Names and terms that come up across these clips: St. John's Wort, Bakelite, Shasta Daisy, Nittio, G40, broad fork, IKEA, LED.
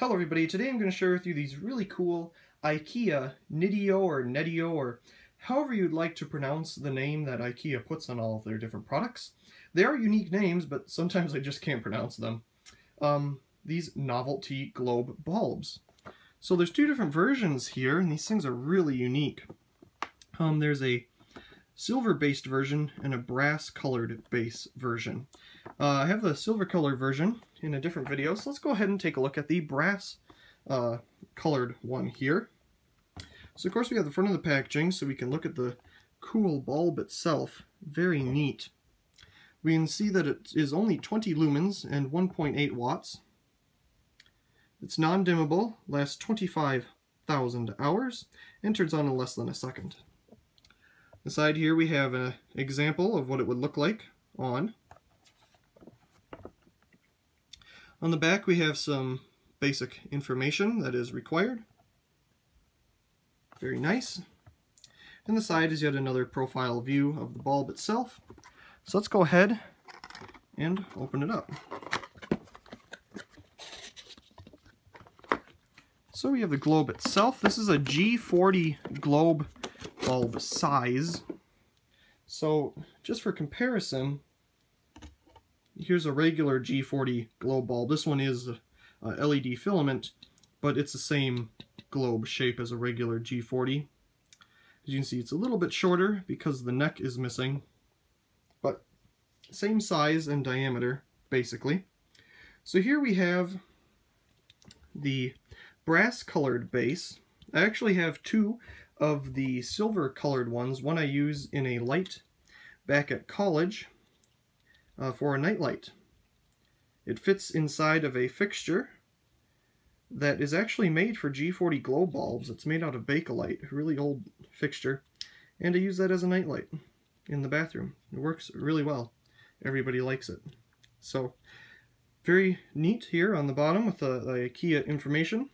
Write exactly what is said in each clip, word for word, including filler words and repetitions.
Hello everybody, today I'm going to share with you these really cool IKEA Nittio or Nittio or however you'd like to pronounce the name that IKEA puts on all of their different products. They are unique names, but sometimes I just can't pronounce them. Um, these novelty globe bulbs. So there's two different versions here, and these things are really unique. Um, there's a silver-based version and a brass-colored base version. Uh, I have the silver-colored version in a different video, so let's go ahead and take a look at the brass-colored uh, one here. So of course we have the front of the packaging, so we can look at the cool bulb itself. Very neat. We can see that it is only twenty lumens and one point eight watts. It's non-dimmable, lasts twenty-five thousand hours, and turns on in less than a second. Inside here we have an example of what it would look like on. On the back we have some basic information that is required. Very nice. And the side is yet another profile view of the bulb itself. So let's go ahead and open it up. So we have the globe itself. This is a G forty globe bulb size. So just for comparison, here's a regular G forty globe bulb. This one is a L E D filament, but it's the same globe shape as a regular G forty. As you can see, it's a little bit shorter because the neck is missing, but same size and diameter basically. So here we have the brass colored base. I actually have two of the silver colored ones, one I use in a light back at college uh, for a nightlight. It fits inside of a fixture that is actually made for G forty glow bulbs. It's made out of Bakelite, a really old fixture, and I use that as a nightlight in the bathroom. It works really well. Everybody likes it. So very neat here on the bottom with the, the IKEA information.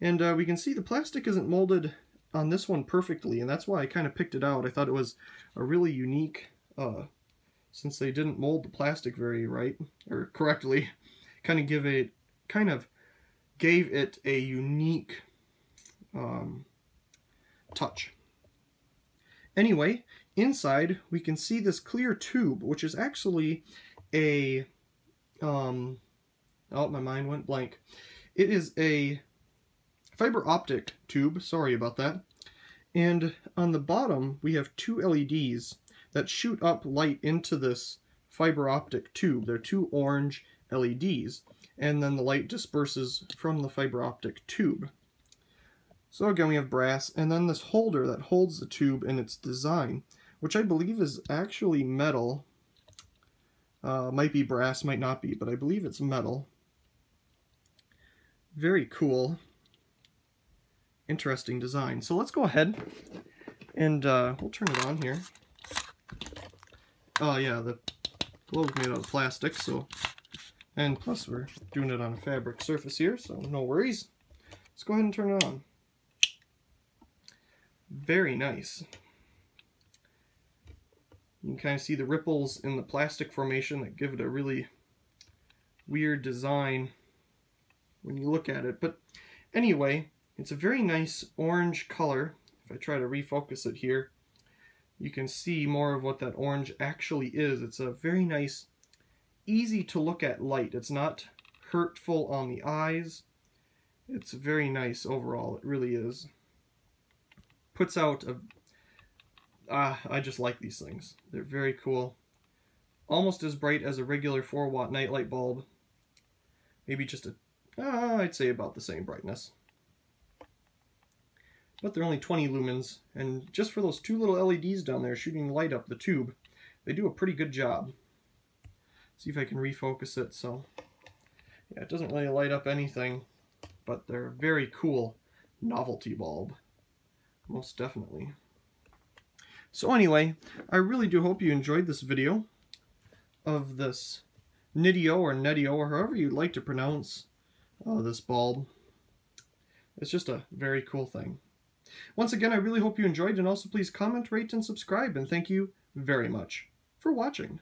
And uh, we can see the plastic isn't molded on this one perfectly, and that's why I kind of picked it out. I thought it was a really unique, uh, since they didn't mold the plastic very right or correctly, kind of give it, kind of gave it a unique um, touch. Anyway, inside we can see this clear tube, which is actually a um, oh, my mind went blank. It is a fiber optic tube, sorry about that. And on the bottom we have two L E Ds that shoot up light into this fiber optic tube. They're two orange L E Ds, and then the light disperses from the fiber optic tube. So again, we have brass, and then this holder that holds the tube and its design, which I believe is actually metal. Uh, might be brass, might not be, but I believe it's metal. Very cool. Interesting design. So let's go ahead and uh, we'll turn it on here. Oh yeah, the globe's made out of plastic, so, and plus we're doing it on a fabric surface here, so no worries. Let's go ahead and turn it on. Very nice. You can kind of see the ripples in the plastic formation that give it a really weird design when you look at it, but anyway, it's a very nice orange color. If I try to refocus it here, you can see more of what that orange actually is. It's a very nice, easy to look at light. It's not hurtful on the eyes. It's very nice overall, it really is. Puts out a, ah, I just like these things. They're very cool. Almost as bright as a regular four watt nightlight bulb. Maybe just a, ah, I'd say about the same brightness. But they're only twenty lumens, and just for those two little L E Ds down there shooting light up the tube, they do a pretty good job. See if I can refocus it. So yeah, it doesn't really light up anything, but they're a very cool novelty bulb, most definitely. So anyway, I really do hope you enjoyed this video of this Nittio or Nittio, or however you'd like to pronounce uh, this bulb. It's just a very cool thing. Once again, I really hope you enjoyed, and also please comment, rate, and subscribe, and thank you very much for watching.